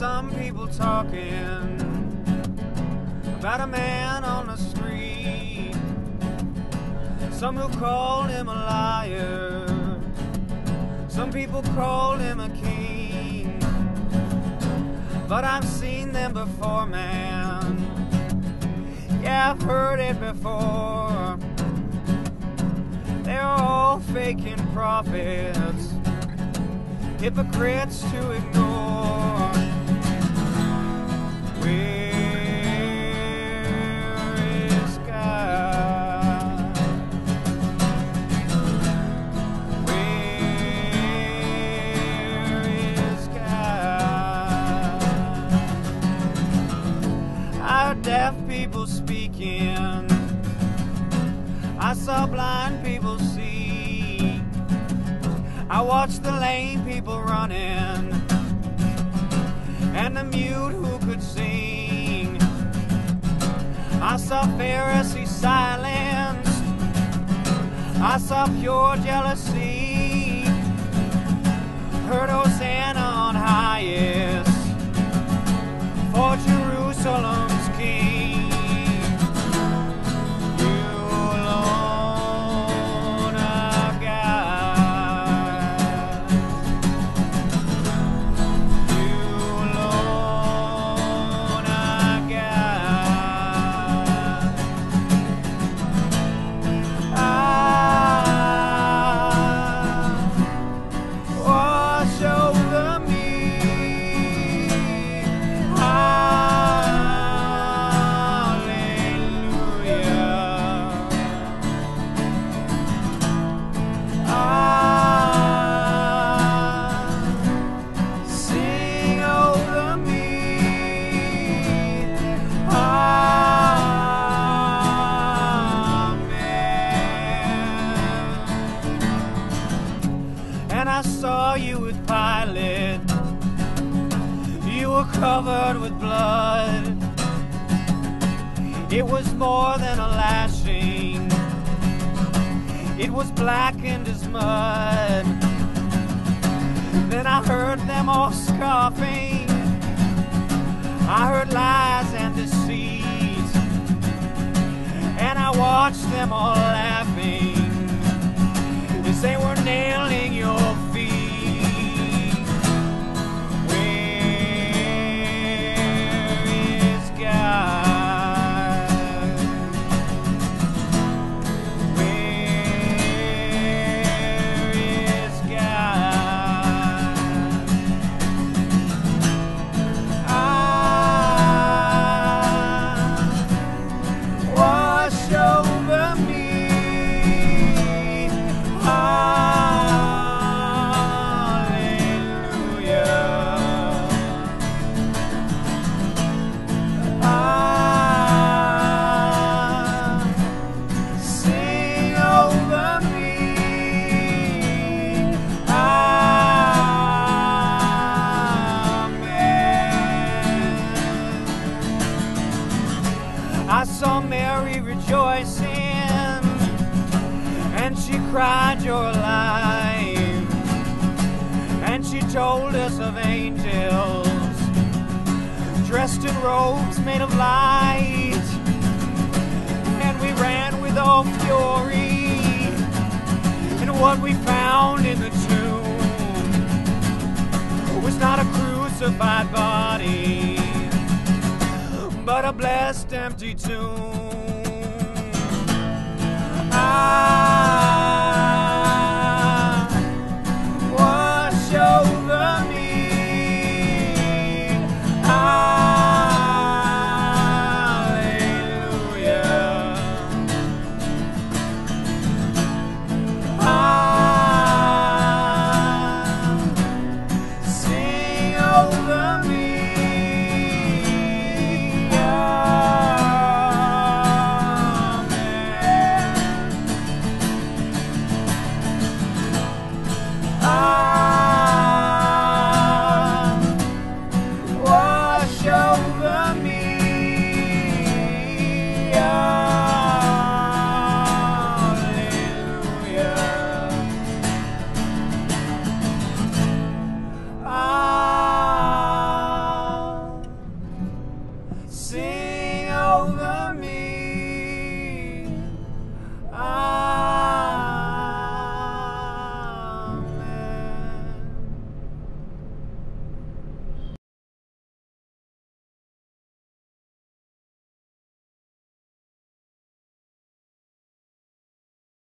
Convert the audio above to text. some people talking about a man on the street, some who called him a liar, some people called him a king. But I've seen them before, man, yeah, I've heard it before. They're all faking prophets, hypocrites to ignore. Where is God? Where is God? I heard deaf people speaking, I saw blind people see, I watched the lame people running, and the mute who could sing. I saw Pharisees silenced, I saw pure jealousy, heard Hosanna on highest, for Jerusalem's King. I saw you with Pilate, you were covered with blood. It was more than a lashing, it was blackened as mud. Then I heard them all scoffing, I heard lies and deceit, and I watched them all laughing as they were nailing your feet. Where is God? Where is God? I wash over me. I saw Mary rejoicing, and she cried, "You're alive." And she told us of angels dressed in robes made of light. And we ran with all fury, and what we found in the tomb was not a crucified body, but a blessed empty tomb. Wash over me. Hallelujah. Sing over me. Hallelujah. over.